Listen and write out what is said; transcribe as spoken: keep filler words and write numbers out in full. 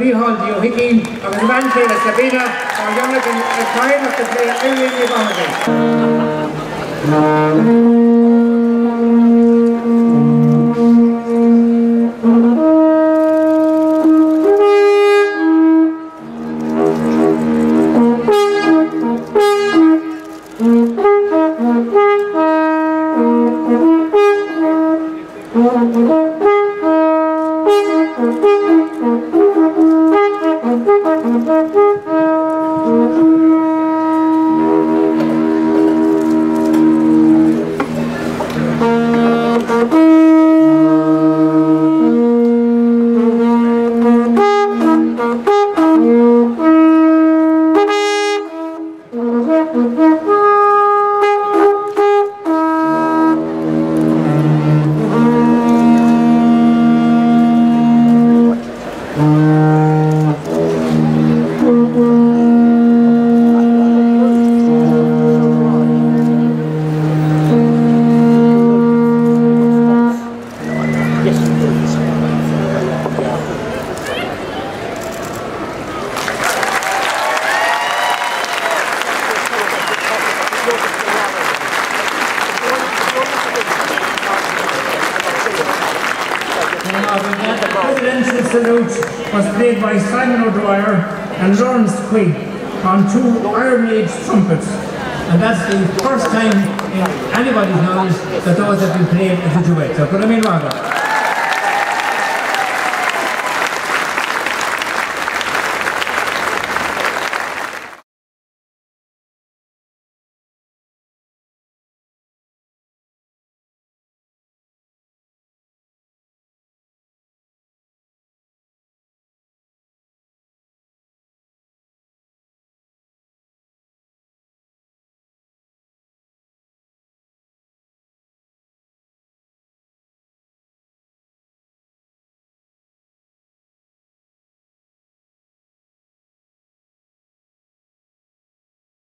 Mihal Diohiki, of the man player Sabina, or Yannick and the time of the player Erin Ivanovich. By Simon O'Dwyer and Lawrence Quigg on two Iron Age trumpets, and that's the first time in anybody's knowledge that those have been played as a duet. So put them in, rather.